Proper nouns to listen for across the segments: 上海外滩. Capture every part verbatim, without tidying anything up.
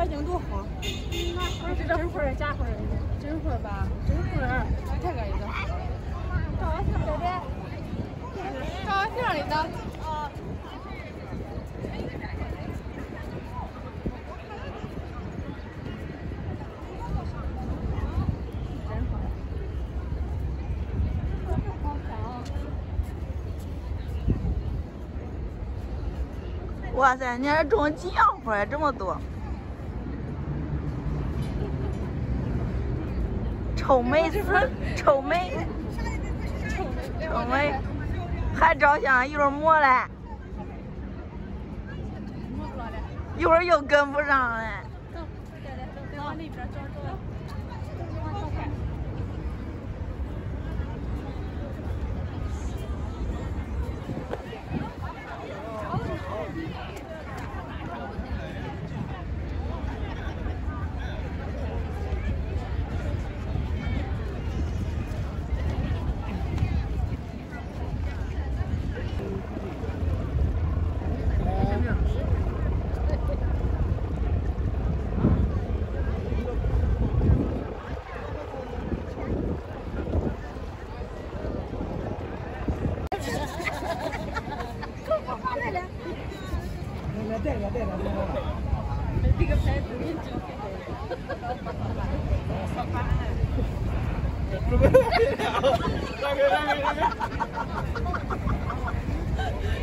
环境多好，这真会儿假会儿，真会儿吧，真会儿，太可以了。照相这边，照相里的。哦。真好。好好。哇塞，你还种几样花呀？这么多。 臭美是臭美，臭美，还照相，一会儿磨嘞，一会儿又跟不上嘞。走，再往那边找找。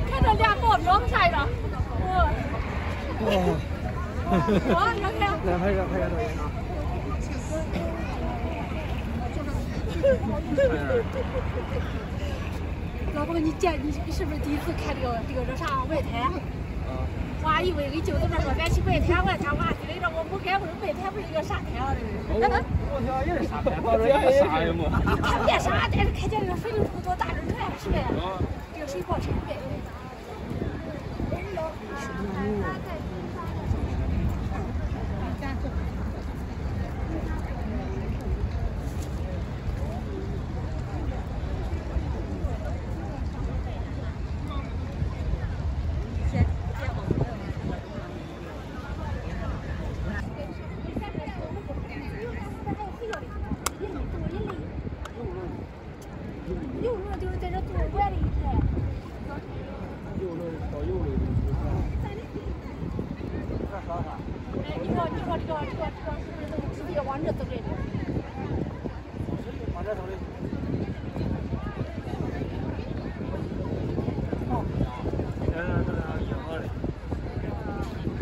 看这俩报表晒的，哇！哇，你看，来拍个拍个照片啊！老公，你见你是不是第一次看这个这个叫啥外滩？哇，以为给舅子们说咱去外滩玩，他哇，觉着我不该问外滩不是一个沙滩啊？这。 我家也是沙滩，我家也沙呀嘛。特别沙，但是看见这个水流不多，大人看是呗。这个水矿产呗。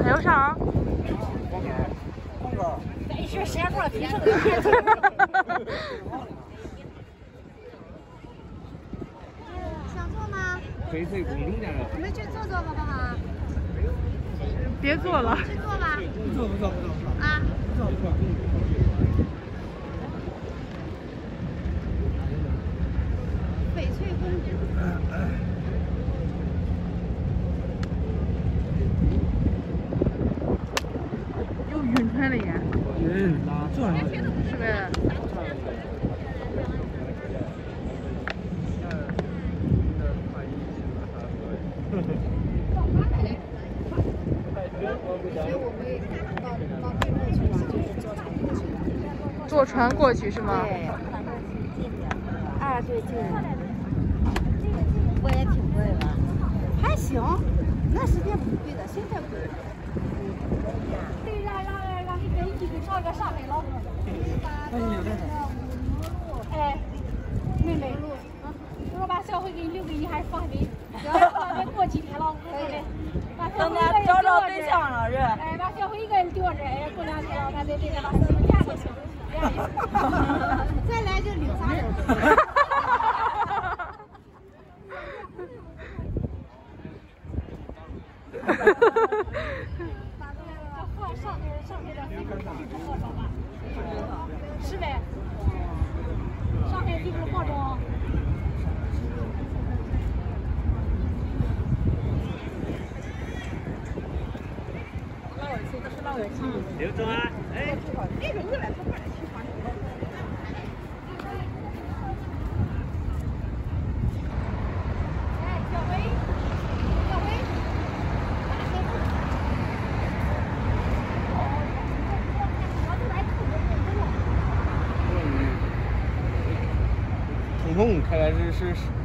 还有啥？光杆，光杆。咱一学山花皮绳。想坐吗？翡翠宫中间了。你们去坐坐好不好？别坐了。去坐吧。不坐不坐不坐。啊。坐一块。 是呗。坐船过去是吗？对。啊，对对。我也挺贵吧？还行，那时间不贵的，现在贵。对，让让让让，给你给找一个上海老公。 哎，妹妹，我把小慧给你留给你，还是放心。别过几天了，可以。等咱找找对象了是。哎，把小慧一个人丢这，哎，过两天俺再这个把媳妇嫁过去。再来就领仨人。哈哈哈哈哈。 上面上面的飞机是中国装吧？是呗？上海飞机是化妆。老外去，都是老外去。刘总啊，哎，那个我来，他过来去发。看来是是是。